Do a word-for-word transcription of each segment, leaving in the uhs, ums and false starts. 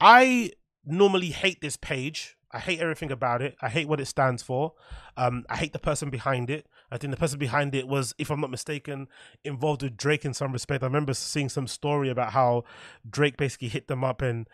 I normally hate this page. I hate everything about it. I hate what it stands for. Um, I hate the person behind it. I think the person behind it was, if I'm not mistaken, involved with Drake in some respect. I remember seeing some story about how Drake basically hit them up and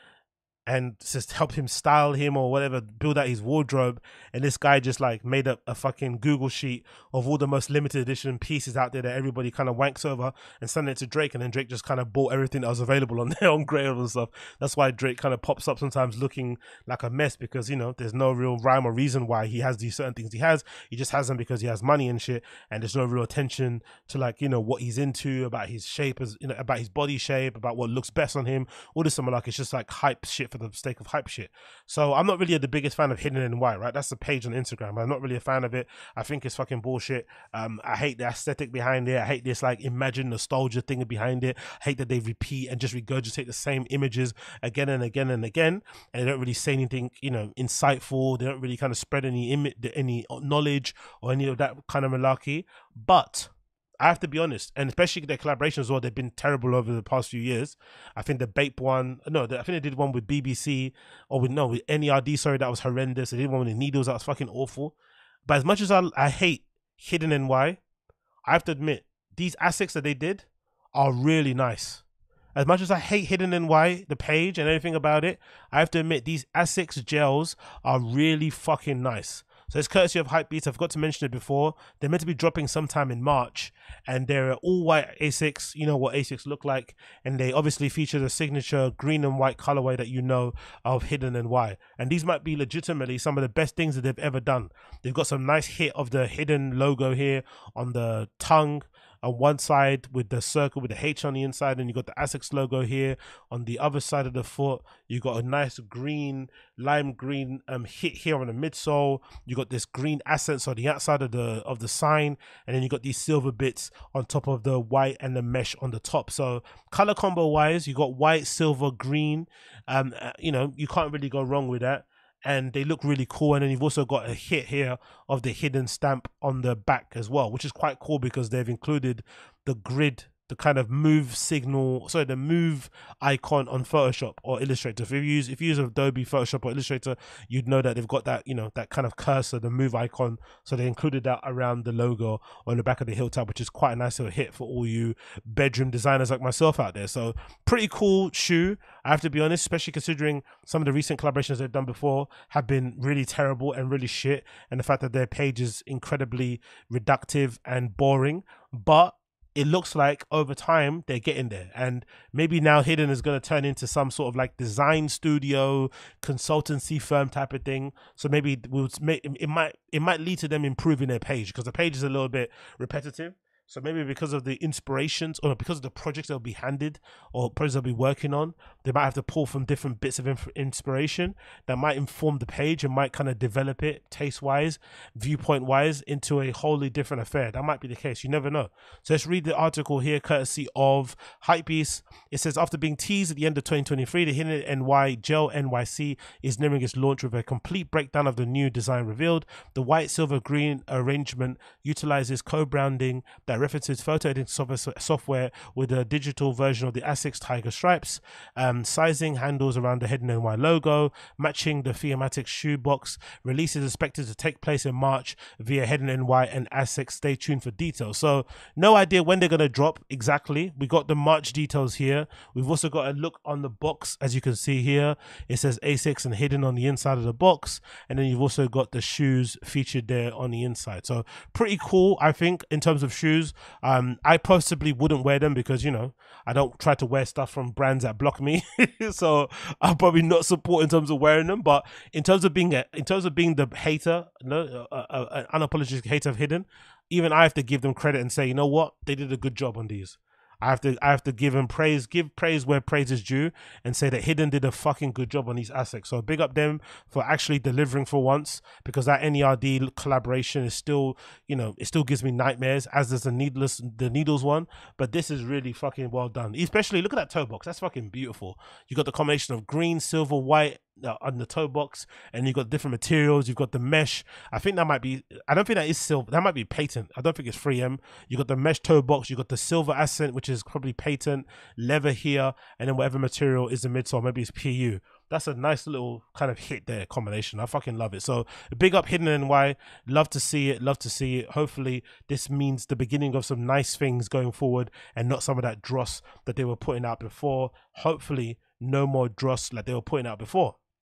and just helped him style him or whatever, build out his wardrobe. And this guy just like made up a fucking Google sheet of all the most limited edition pieces out there that everybody kind of wanks over and sent it to Drake. And then Drake just kind of bought everything that was available on there on Grail and stuff. That's why Drake kind of pops up sometimes looking like a mess, because, you know, there's no real rhyme or reason why he has these certain things he has. He just has them because he has money and shit. And there's no real attention to, like, you know, what he's into, about his shape, as you know, about his body shape, about what looks best on him. All this summer, like, it's just like hype shit for the sake of hype shit. So I'm not really the biggest fan of Hidden N Y, right? That's the page on Instagram. I'm not really a fan of it. I think it's fucking bullshit. Um, I hate the aesthetic behind it. I hate this like imagine nostalgia thing behind it. I hate that they repeat and just regurgitate the same images again and again and again, and they don't really say anything, you know, insightful. They don't really kind of spread any any knowledge or any of that kind of malarkey. But I have to be honest, and especially their collaborations as well, they've been terrible over the past few years. I think the Bape one, no, the, I think they did one with B B C, or with, no, with N E R D, sorry, that was horrendous. They did one with the Needles, that was fucking awful. But as much as I, I hate Hidden N Y, I have to admit, these ASICS that they did are really nice. As much as I hate Hidden N Y, the page and everything about it, I have to admit, these ASICS gels are really fucking nice. So it's courtesy of Hypebeast. I forgot to mention it before. They're meant to be dropping sometime in March, and they're all white ASICS. You know what ASICS look like, and they obviously feature the signature green and white colorway that you know of Hidden N Y. And these might be legitimately some of the best things that they've ever done. They've got some nice hit of the hidden logo here on the tongue on one side with the circle with the H on the inside, and you got the ASICS logo here on the other side of the foot. You got a nice green, lime green um hit here on the midsole. You got this green accents on the outside of the of the sign, and then you got these silver bits on top of the white and the mesh on the top. So color combo wise, you got white, silver, green. Um, you know, you can't really go wrong with that. And they look really cool. And then you've also got a hit here of the hidden stamp on the back as well, which is quite cool because they've included the grid, the kind of move signal, sorry, the move icon on Photoshop or Illustrator. If you use if you use Adobe Photoshop or Illustrator, you'd know that they've got that, you know, that kind of cursor, the move icon. So they included that around the logo on the back of the hilltop, which is quite a nice little hit for all you bedroom designers like myself out there. So pretty cool shoe, I have to be honest, especially considering some of the recent collaborations they've done before have been really terrible and really shit, and the fact that their page is incredibly reductive and boring. But it looks like over time they're getting there, and maybe now Hidden is going to turn into some sort of like design studio consultancy firm type of thing. So maybe we'll, it might it might lead to them improving their page, because the page is a little bit repetitive. So maybe because of the inspirations, or because of the projects they'll be handed or projects they'll be working on, they might have to pull from different bits of inspiration that might inform the page and might kind of develop it taste-wise, viewpoint-wise, into a wholly different affair. That might be the case. You never know. So let's read the article here, courtesy of Hypebeast. It says, after being teased at the end of twenty twenty-three, the Hidden N Y Gel N Y C is nearing its launch with a complete breakdown of the new design revealed. The white, silver, green arrangement utilizes co-branding that That references photo editing software with a digital version of the ASICS Tiger Stripes. Um, sizing handles around the Hidden N Y logo, matching the thematic shoe box. Release is expected to take place in March via Hidden N Y and ASICS. Stay tuned for details. So no idea when they're going to drop exactly. We got the March details here. We've also got a look on the box, as you can see here. It says ASICS and Hidden on the inside of the box. And then you've also got the shoes featured there on the inside. So pretty cool, I think, in terms of shoes. Um, I possibly wouldn't wear them because, you know, I don't try to wear stuff from brands that block me. So I'm probably not support in terms of wearing them. But in terms of being a, in terms of being the hater, no, uh, uh, an unapologetic hater of Hidden, even I have to give them credit and say, you know what, they did a good job on these. I have to I have to give them praise, give praise where praise is due, and say that Hidden did a fucking good job on these ASICS. So big up them for actually delivering for once, because that N E R D collaboration is still, you know, it still gives me nightmares, as does the Needles, the Needles one. But this is really fucking well done. Especially look at that toe box. That's fucking beautiful. You got the combination of green, silver, white on the toe box, and you've got different materials. You've got the mesh. I think that might be, I don't think that is silver, that might be patent. I don't think it's three M. You got the mesh toe box, you got the silver accent, which is probably patent leather here, and then whatever material is the midsole, maybe it's P U. that's a nice little kind of hit there, combination. I fucking love it. So big up Hidden N Y. Love to see it. Love to see it. Hopefully this means the beginning of some nice things going forward and not some of that dross that they were putting out before. Hopefully no more dross like they were putting out before.